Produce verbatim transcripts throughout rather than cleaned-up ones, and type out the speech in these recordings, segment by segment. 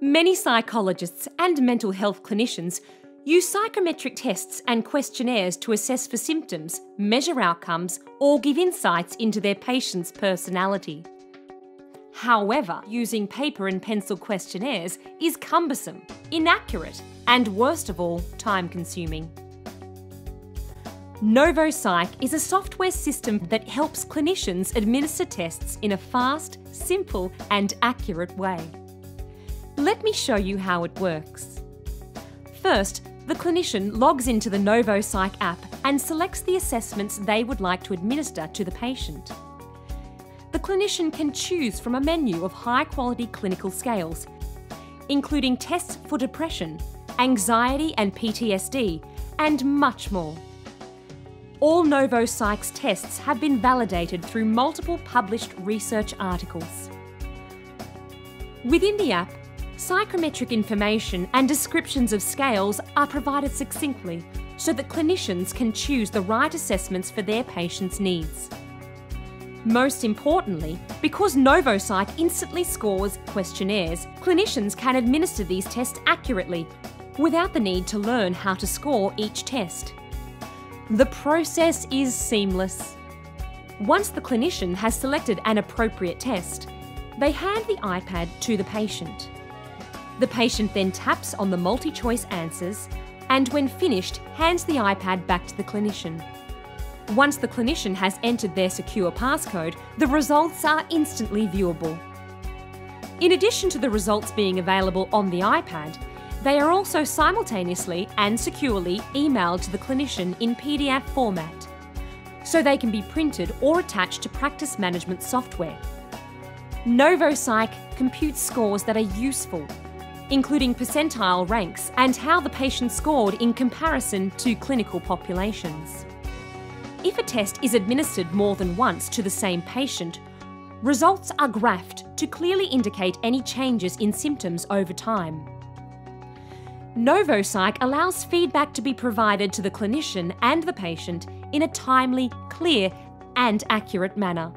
Many psychologists and mental health clinicians use psychometric tests and questionnaires to assess for symptoms, measure outcomes, or give insights into their patient's personality. However, using paper and pencil questionnaires is cumbersome, inaccurate, and worst of all, time-consuming. NovoPsych is a software system that helps clinicians administer tests in a fast, simple, and accurate way. Let me show you how it works. First, the clinician logs into the NovoPsych app and selects the assessments they would like to administer to the patient. The clinician can choose from a menu of high-quality clinical scales, including tests for depression, anxiety and P T S D, and much more. All NovoPsych's tests have been validated through multiple published research articles. Within the app, psychometric information and descriptions of scales are provided succinctly so that clinicians can choose the right assessments for their patients' needs. Most importantly, because NovoPsych instantly scores questionnaires, clinicians can administer these tests accurately without the need to learn how to score each test. The process is seamless. Once the clinician has selected an appropriate test, they hand the iPad to the patient. The patient then taps on the multi-choice answers and, when finished, hands the iPad back to the clinician. Once the clinician has entered their secure passcode, the results are instantly viewable. In addition to the results being available on the iPad, they are also simultaneously and securely emailed to the clinician in P D F format, so they can be printed or attached to practice management software. NovoPsych computes scores that are useful, including percentile ranks and how the patient scored in comparison to clinical populations. If a test is administered more than once to the same patient, results are graphed to clearly indicate any changes in symptoms over time. NovoPsych allows feedback to be provided to the clinician and the patient in a timely, clear, and accurate manner.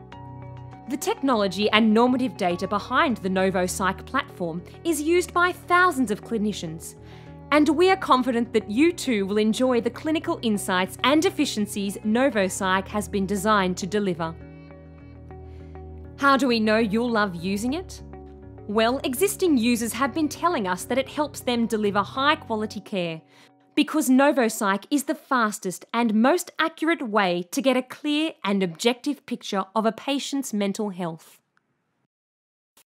The technology and normative data behind the NovoPsych platform is used by thousands of clinicians, and we are confident that you too will enjoy the clinical insights and efficiencies NovoPsych has been designed to deliver. How do we know you'll love using it? Well, existing users have been telling us that it helps them deliver high-quality care, because NovoPsych is the fastest and most accurate way to get a clear and objective picture of a patient's mental health.